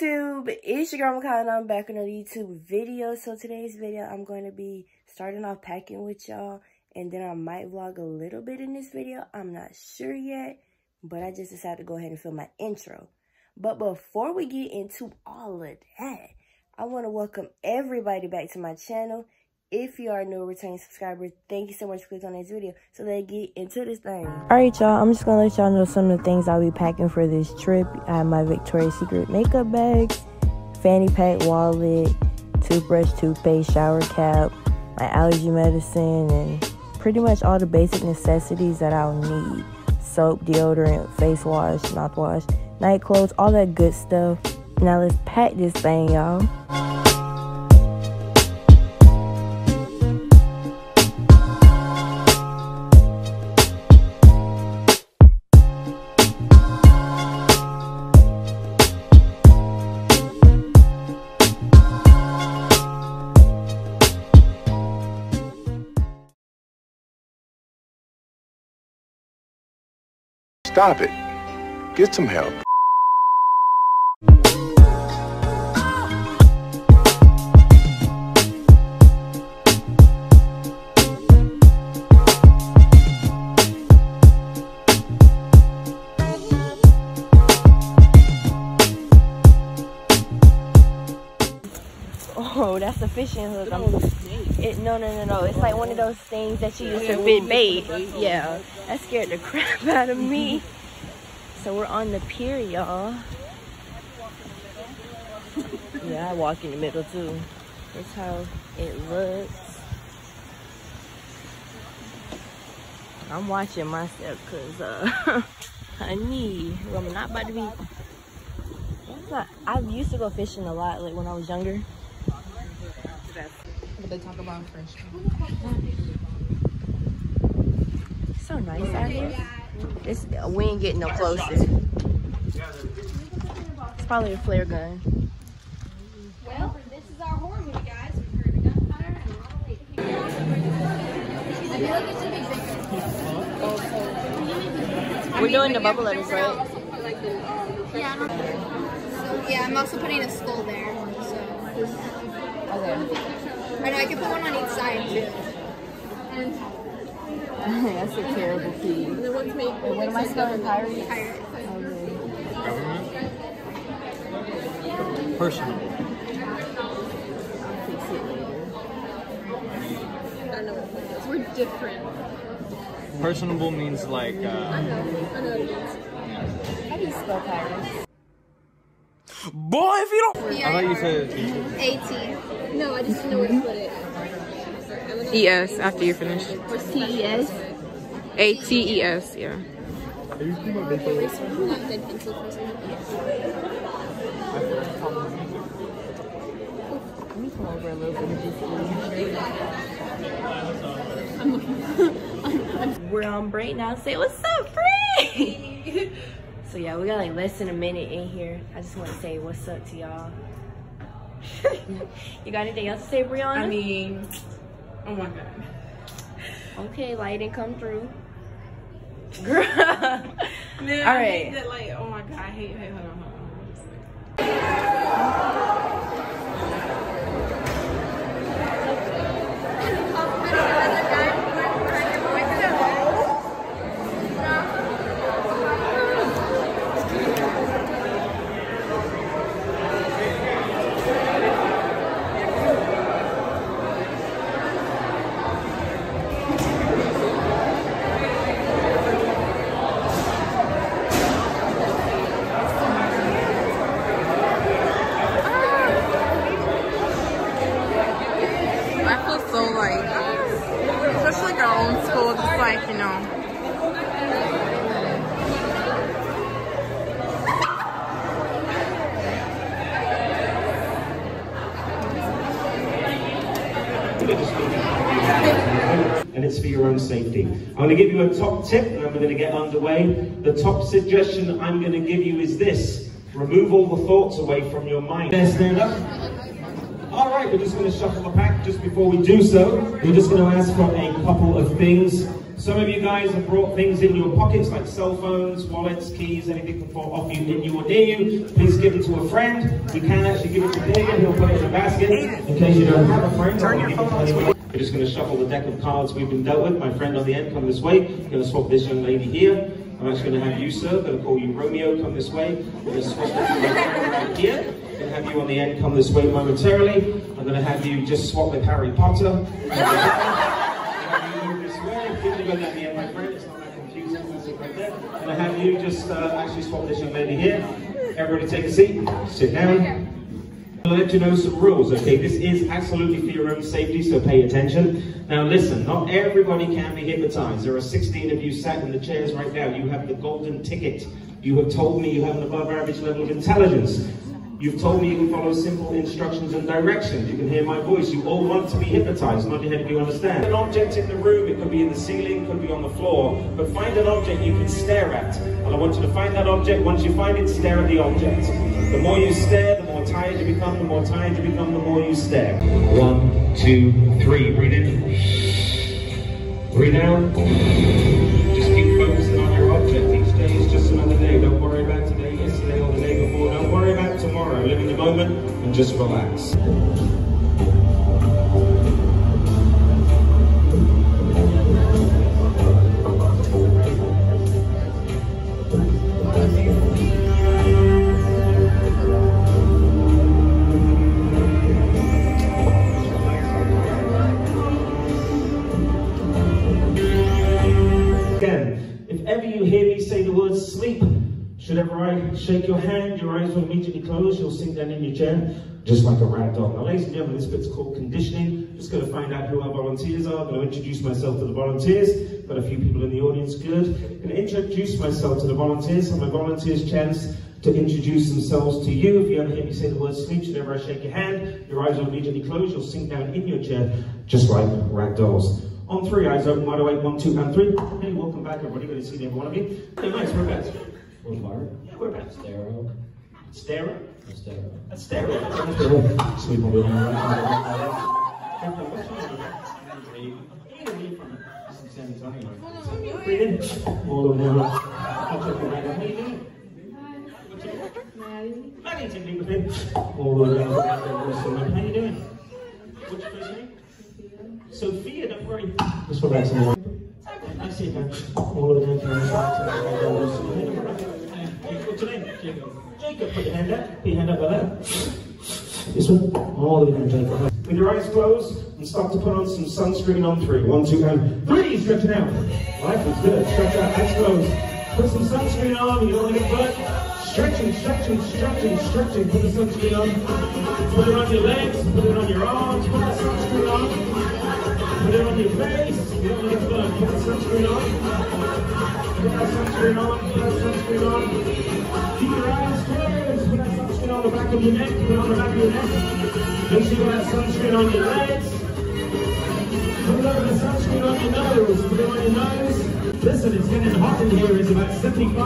YouTube, it's your girl Makyla and I'm back with another YouTube video. So today's video, I'm going to be starting off packing with y'all, and then I might vlog a little bit in this video. I'm not sure yet, but I just decided to go ahead and film my intro. But before we get into all of that, I want to welcome everybody back to my channel. If you are a new returning subscriber, thank you so much for clicking on this video. So let's get into this thing. Alright y'all, I'm just going to let y'all know some of the things I'll be packing for this trip. I have my Victoria's Secret makeup bag, fanny pack, wallet, toothbrush, toothpaste, shower cap, my allergy medicine, and pretty much all the basic necessities that I'll need. Soap, deodorant, face wash, mouthwash, night clothes, all that good stuff. Now let's pack this thing, y'all. Stop it. Get some help. Oh, that's a fishing hook. No. It's like one of those things that you used to fit bait. Yeah, that scared the crap out of me. So we're on the pier, y'all. Yeah, I walk in the middle too. That's how it looks. I'm watching myself because honey, I'm not about to be. I used to go fishing a lot, like when I was younger. They talk about fresh. So nice out here. This, we ain't getting no closer. It's probably a flare gun. Well, this is our horror movie, guys. We've heard enough fire and we're doing the bubble letters, right? Yeah, I'm also putting a skull there. So. Or no, I can put one on each side too. That's a terrible key. What am I spelling? Pirate? Pirate. Government? Personal. I'll fix it later. I don't know what it is. We're different. Personable means like. I know what it means. How do you spell pirate? Boy, if you don't. I thought you said AT. No, I just didn't know where to put it. ES after you finish. What's TES? ATES, yeah. Let me come over a little bit. We're on break now. Say what's up, Free. So yeah, we got like less than a minute in here. I just want to say what's up to y'all. You got anything else to say, Brianna? I mean, oh my god. Okay, light didn't come through. Girl. No, all right. That, like, oh my god, I hate, hold on. And it's for your own safety. I'm going to give you a top tip and we're going to get underway. The top suggestion I'm going to give you is this: remove all the thoughts away from your mind. There, stand up. All right, we're just going to shuffle the pack. Just before we do so, we're just going to ask for a couple of things. Some of you guys have brought things in your pockets, like cell phones, wallets, keys, anything can fall off you, in you or near you. Please give it to a friend. You can actually give it to David, he'll put it in a basket. In case you don't have a friend, turn your phone. We're just going to shuffle the deck of cards we've been dealt with. My friend on the end, come this way. I'm going to swap this young lady here. I'm actually going to have you, sir. I'm going to call you Romeo, come this way. I'm going to swap this young lady right here. I'm going to have you on the end, come this way momentarily. I'm going to have you just swap with Harry Potter. And I have you just actually swap this young lady here. Everybody take a seat, sit down. I'll let you know some rules, okay? This is absolutely for your own safety, so pay attention. Now listen, not everybody can be hypnotized. There are 16 of you sat in the chairs right now. You have the golden ticket. You have told me you have an above average level of intelligence. You've told me you can follow simple instructions and directions. You can hear my voice. You all want to be hypnotized. Nod your head if you understand. An object in the room, it could be in the ceiling, it could be on the floor, but find an object you can stare at. And I want you to find that object. Once you find it, stare at the object. The more you stare, the more tired you become, the more tired you become, the more you stare. 1, 2, 3. Breathe in. Breathe out. Just keep focusing on your object. Each day is just another day. Don't worry about today, yesterday, or the day before. Don't worry about tomorrow. Live in the moment and just relax. Again, if ever you hear me say the word sleep, should everybody shake your hand, your eyes will immediately close, you'll sink down in your chair, just like a rag doll. Now ladies and gentlemen, this bit's called conditioning. Just going to find out who our volunteers are. I'm going to introduce myself to the volunteers. Got a few people in the audience, good. I'm going to introduce myself to the volunteers, have my volunteers chance to introduce themselves to you. If you ever hear me say the word sleep, should everybody shake your hand, your eyes will immediately close, you'll sink down in your chair, just like rag dolls. On three, eyes open, wide awake, 1, 2, and 3. Hey, welcome back everybody, good to see every one of you. Okay, nice, we're back. We're fire? Yeah, we're back. Stereo. Stereo? Stereo. That's stereo. Sleep on the right. Breathe in. Hold on. How you doing? What's your first name? Sophia, don't worry. Let's go back some more. I see her. All of them can what's your name? Jacob. Jacob, put your hand up. Put your hand up by that. This one. All of them, Jacob. With your eyes closed, and start to put on some sunscreen on three. 1, 2, and 3. Stretch it out. Life is good. Stretch out. Eyes closed. Put some sunscreen on. You don't want to get burnt. Stretching, stretching, stretching, stretching. Put the sunscreen on. Put it on your legs. Put it on your arms. Put the sunscreen on. Put it on your face, you don't need to put the sunscreen on. Put that sunscreen on, put that sunscreen on. Keep your eyes closed, put that sunscreen on the back of your neck, put it on the back of your neck. Make sure you put that sunscreen on your legs. Put the sunscreen on your nose, put it on your nose. Listen, it's getting hot in here, it's about 75,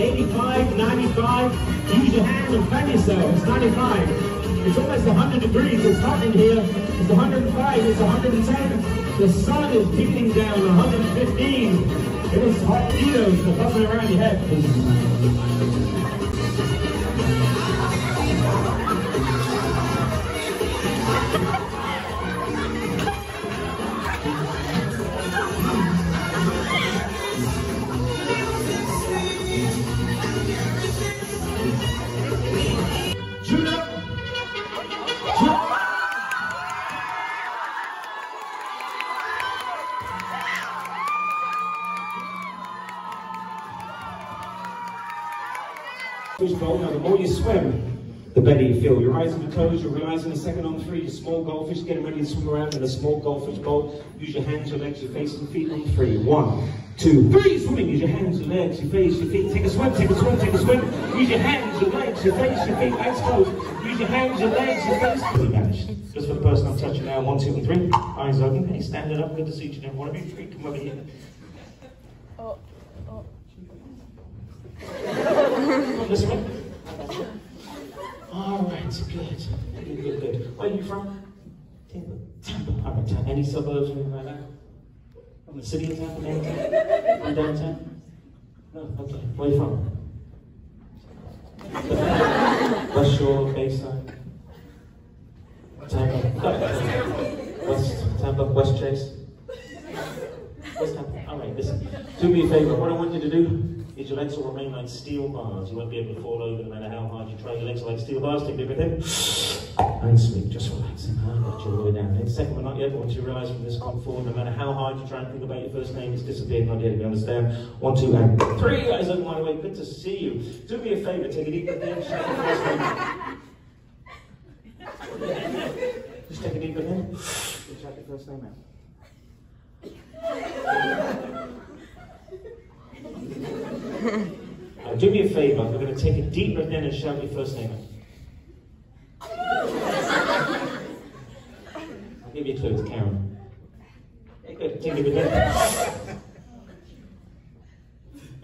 85, 95. Use your hand and fan yourself, it's 95. It's almost 100 degrees, it's hot in here, it's 105, it's 110, the sun is beating down, 115, it is hot needles that are buzzing around your head. Goal. Now, the more you swim, the better you feel. Your eyes will be closed, you'll realize in a second on three, your small goldfish getting ready to swim around in a small goldfish bowl. Use your hands, your legs, your face, and feet on three. 1, 2, 3, swimming. Use your hands, your legs, your face, your feet. Take a swim, take a swim, take a swim. Use your hands, your legs, your face, your feet. Eyes closed. Use your hands, your legs, your face. Fully managed. Just for the person I'm touching now, 1, 2, and 3. Eyes open. Hey, stand it up. Good to see you. One of you three, come over here. Oh. Listen. All right, good. Good, good, good. Where are you from? Tampa. Tampa. I'm in Tampa. Any suburbs from right now? From the city of Tampa, downtown? From downtown? No, okay. Where are you from? West Shore, Bayside. Tampa. West Tampa, West Chase. West Tampa. All right, listen. Do me a favor. What I want you to do is your legs will remain like steel bars. You won't be able to fall over no matter how hard you try. Your legs are like steel bars. Take a big breath in. And sleep. Just relax and let your way down. And second, but not yet. Once you realize from this point forward, no matter how hard you try and think about your first name, it's disappeared. Not yet. You understand? 1, 2, and 3. Guys, open wide awake. Good to see you. Do me a favor. Take a deep breath in. Shout your first name out. Just take a deep breath in. And shout your first name out. Now, do me a favor, we're going to take a deep breath in and shout your first name out. I'll give you a clue, it's Karen. Good, take a deep breath in.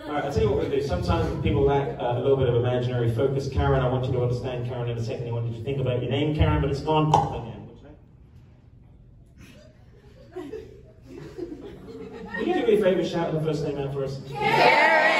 Alright, I'll tell you what we're going to do. Sometimes people lack a little bit of imaginary focus. Karen, I want you to understand Karen in a second. I want you to think about your name, Karen, but it's gone. Okay. Can you do me a favor, shout the first name out for us? Karen!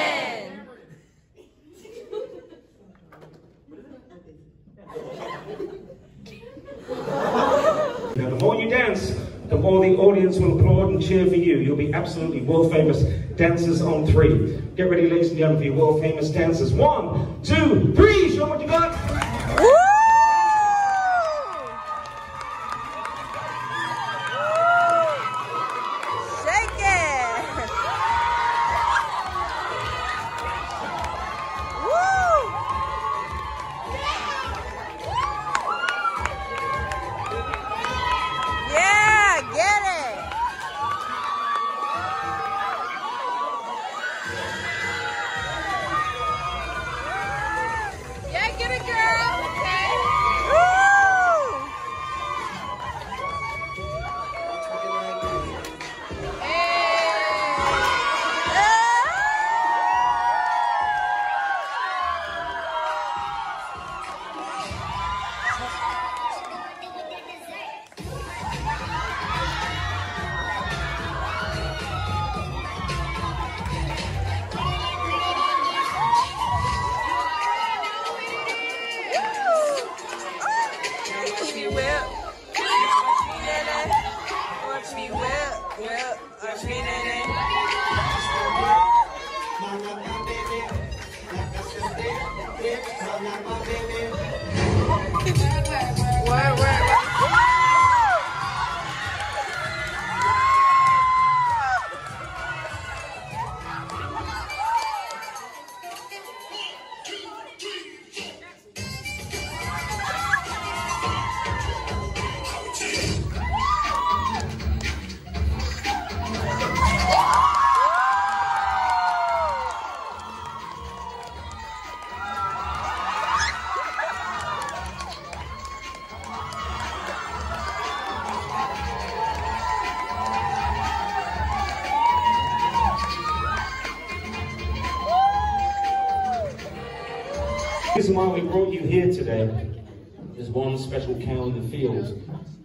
Now, the more you dance, the more the audience will applaud and cheer for you. You'll be absolutely world-famous dancers on 3. Get ready, ladies and gentlemen, for your world-famous dancers. 1, 2, 3! Show them what you got! This is why we brought you here today. There's one special cow in the field.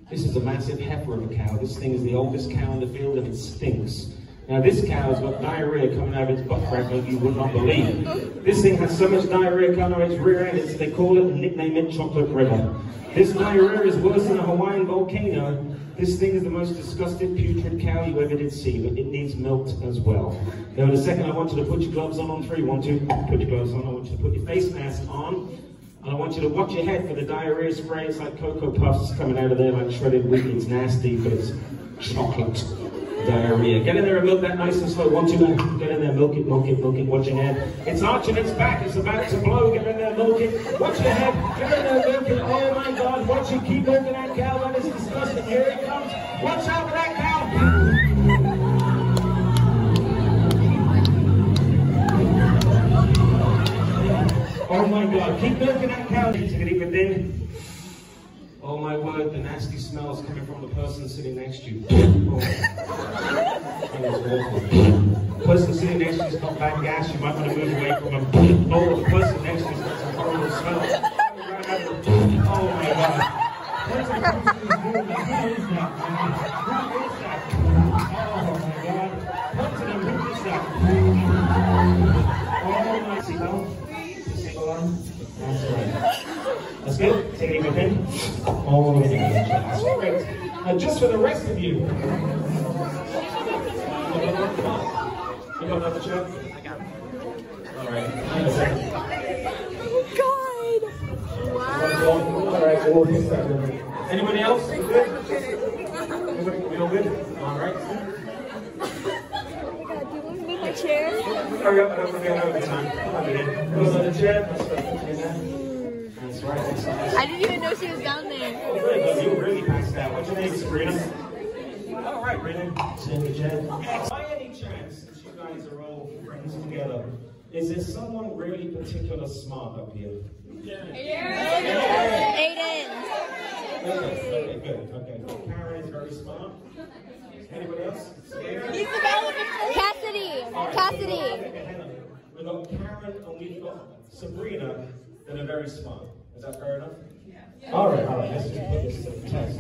This is a massive heifer of a cow. This thing is the oldest cow in the field and it stinks. Now this cow has got diarrhea coming out of its butt crack like you would not believe. This thing has so much diarrhea coming out of its rear end, they call it and nickname it Chocolate River. This diarrhea is worse than a Hawaiian volcano. This thing is the most disgusting putrid cow you ever did see, but it needs milked as well. Now in a second I want you to put your gloves on 3, 1, 2, put your gloves on, I want you to put your face mask on, and I want you to watch your head for the diarrhea spray. It's like Cocoa Puffs coming out of there like shredded wheat. It's nasty, but it's chocolate diarrhea. Get in there and milk that nice and slow, 1, 2, 1, get in there, milk it, milk it, milk it, watch your head. It's arching its back, it's about to blow, get in there, milk it, watch your head, get in there, milk it, oh my god, watch it, keep milking that cow, that is disgusting, here it comes, watch out for that cow! Oh my god, keep milking that cow. Take a deep breath in. Oh my word, the nasty smells coming from the person sitting next to you. Oh. That was awful. The person sitting next to you's got bad gas, you might want to move away from him. Oh, the person next to you's got some horrible smells. Oh my god. That's good. Take it again. All the way down. That's great. Now, just for the rest of you. You got another chair? I got it. All right. God! Wow. All right, so we'll get started. Anybody else? We good? We all good? All right. Oh my God, do you want to move my chair? Hurry up, I don't forget another time. Come on, man. Go another chair. I didn't even know she was down there. Oh, good. You really passed out. What's your name, Sabrina? All right, Brandon. Cindy, Jen. By any chance, since you guys are all friends together, is there someone really particular smart up here? Yeah. Aiden. Okay, good. Okay, well, Karen is very smart. Anybody else? He's the guy with the Cassidy. Right, Cassidy. We've got Karen and we've got Sabrina that are very smart. Is that fair enough? Yeah. All right. Let's just put this to the test.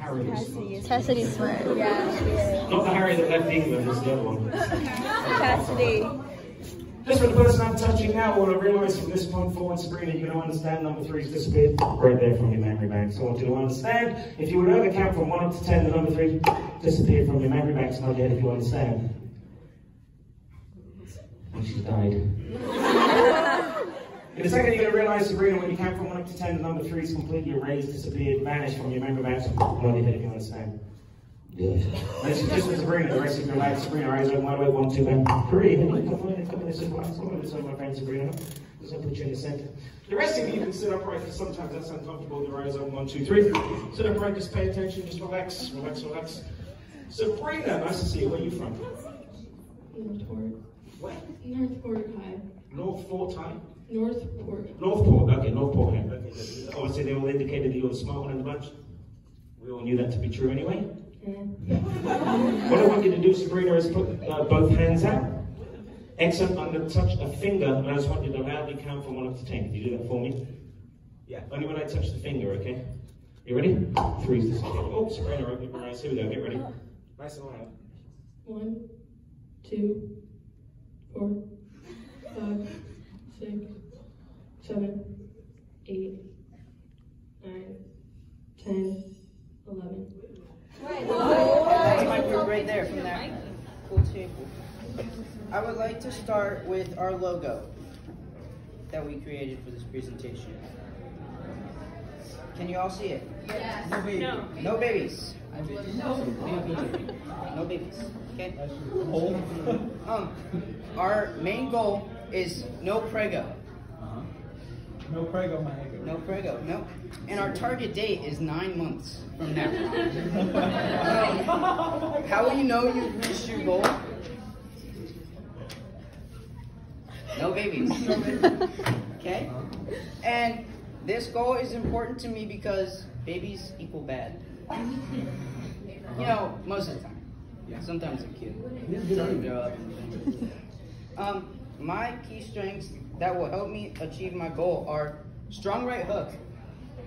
Harry is smart. Cassidy's smart. Yeah. Not the Harry that left England, it's the other one. Cassidy. Just for the person I'm touching now, what I realised from this point forward, Sabrina, you don't understand number 3's disappeared right there from your memory bank. So I want you to understand, if you would ever count from 1 up to 10, the number 3 disappeared from your memory bank, so not yet if you understand. And she died. In a second, you're going to realize, Sabrina, when you count from 1 up to 10, the number 3 is completely erased, disappeared, vanished from your memory banks. Bloody head, if you understand. Yeah. This is just for Sabrina, the rest of your life. Sabrina, eyes open, wide awake, 1, 2, and 3. Come on, this is what I'm my friend, Sabrina. Because I put you in the center. The rest of you can sit upright, because sometimes that's uncomfortable with your eyes open, 1, 2, 3. Sit upright, just pay attention, just relax. Sabrina, nice to see you. Where are you from? Northport. Where? Northport High. Northport High? Northport. Northport, okay, Northport. I would say they all indicated that you were the smart one in the bunch. We all knew that to be true anyway. Yeah. What I want you to do, Sabrina, is put both hands out. Excellent, I'm going to touch a finger, and I just want you to loudly count from 1 up to 10. Can you do that for me? Yeah. Only when I touch the finger, okay? You ready? 3's this. Oh, Sabrina, open your eyes. Here we go, get ready. Nice and loud. 1, 2, 4, 5, 6, 7, 8, 9, 10, 11. Right there from there. Cool too. I would like to start with our logo that we created for this presentation. Can you all see it? Yes. No babies. No babies. No babies. Okay. Our main goal is no prego. No prego, my ego. No prego, no. And our target date is 9 months from now. How will you know you've reached your goal? No babies. Okay? And this goal is important to me because babies equal bad. You know, most of the time. Sometimes they're cute. Sometimes they're up. My key strengths that will help me achieve my goal are strong right hook,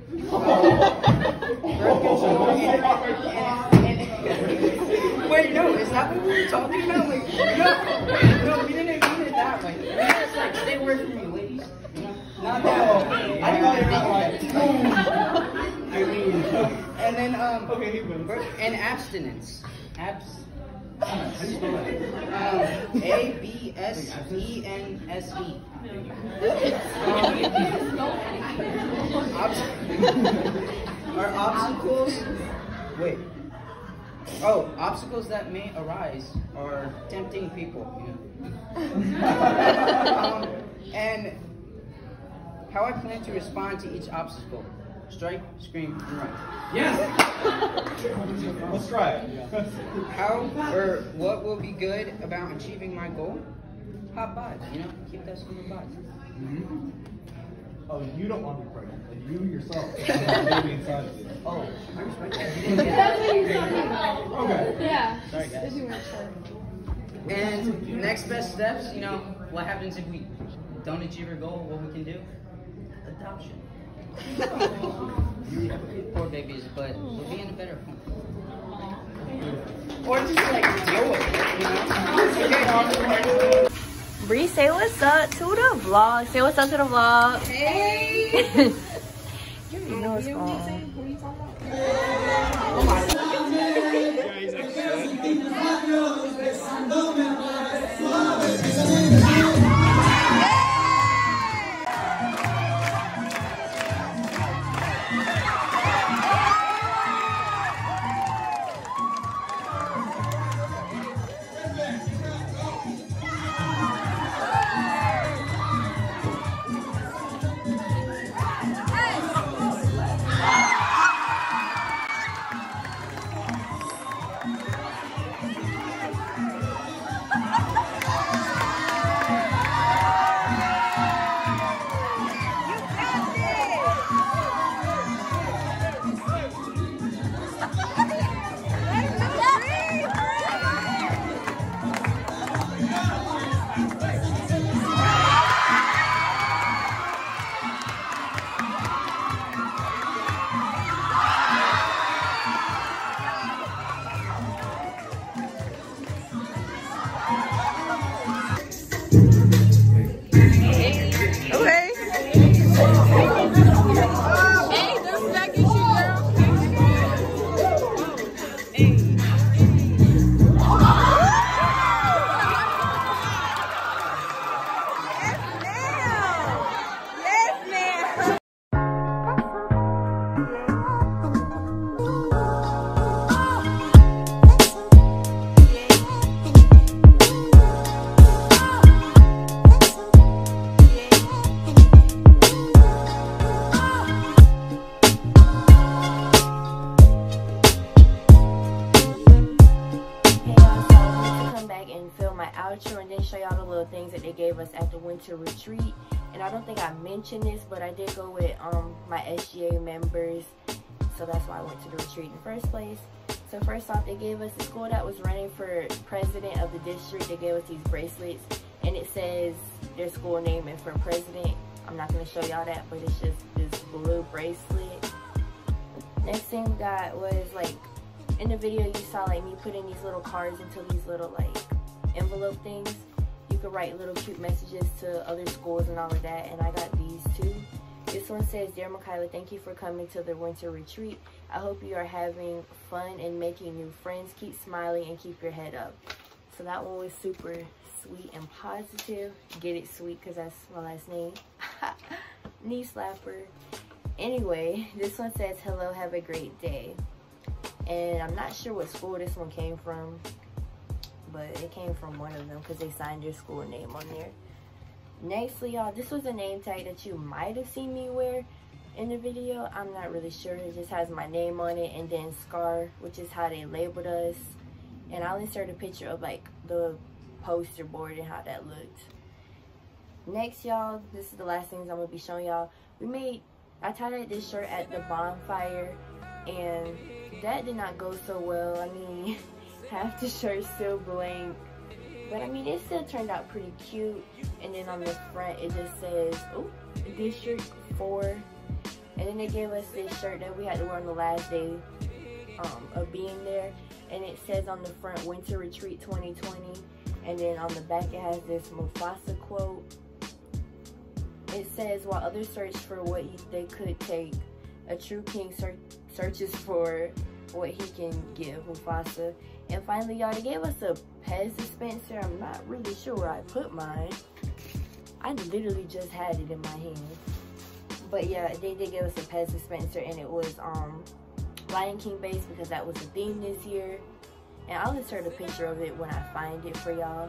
birth control, and wait, no, is that what we were talking about? Like, no, we didn't mean it that way. We just like stay away from you, ladies. Not that way. I didn't mean it that way. I mean, and then okay, and abstinence. ABSENSE. Are obstacles? Wait. Oh, obstacles that may arise are tempting people. You know. And how I plan to respond to each obstacle. Strike, scream, and run. Yes! Let's try it. What will be good about achieving my goal? Hot vibes, you know? Keep that school vibes. Mm-hmm. Oh, you don't want to be pregnant. You yourself. Baby inside of you. Oh, I respect that. That's what you're talking about. Okay. Yeah. Sorry, guys. And next best steps, you know, what happens if we don't achieve our goal? What we can do? Adoption. Poor babies, but we'll be in a better home. Or just like deal with it, you know? Bree, say what's up to the vlog. Say what's up to the vlog. Hey! You know what's going on. What are you talking about? Oh my God. Retreat, and I don't think I mentioned this, but I did go with my SGA members, so that's why I went to the retreat in the first place. So first off, they gave us the school that was running for president of the district. They gave us these bracelets, and it says their school name and for president. I'm not going to show y'all that, but it's just this blue bracelet. Next thing we got was, like, in the video you saw, like, me putting these little cards into these little, like, envelope things. You could write little cute messages to other schools and all of that, and I got these too. This one says, "Dear Makyla, thank you for coming to the winter retreat. I hope you are having fun and making new friends. Keep smiling and keep your head up." So that one was super sweet and positive. Get it, sweet, because that's my last name. Knee slapper. Anyway, this one says, "Hello, have a great day." And I'm not sure what school this one came from, but it came from one of them because they signed their school name on there. Nextly, y'all, this was a name tag that you might have seen me wear in the video. I'm not really sure. It just has my name on it and then SCAR, which is how they labeled us. And I'll insert a picture of, like, the poster board and how that looked. Next, y'all, this is the last things I'm going to be showing y'all. I tied this shirt at the bonfire, and that did not go so well. I mean... half the shirt still blank, but I mean it still turned out pretty cute. And then on the front it just says, "Oh, District 4." And then they gave us this shirt that we had to wear on the last day of being there, and it says on the front, "Winter Retreat 2020." And then on the back it has this Mufasa quote. It says, "While others search for what they could take, a true king searches for what he can give Mufasa." And finally, y'all, they gave us a Pez dispenser. I'm not really sure where I put mine. I literally just had it in my hand. But yeah, they did give us a Pez dispenser, and it was Lion King based because that was the theme this year. And I'll insert a picture of it when I find it for y'all.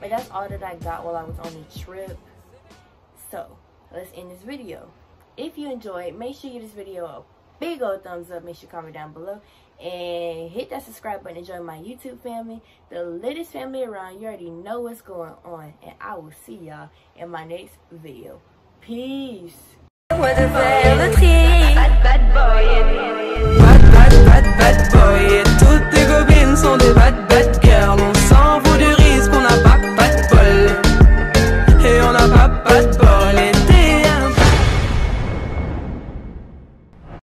But that's all that I got while I was on the trip. So let's end this video. If you enjoyed, make sure you give this video a big old thumbs up. Make sure you comment down below and hit that subscribe button and join my YouTube family, the latest family around. You already know what's going on, and I will see y'all in my next video. Peace. Bad boy.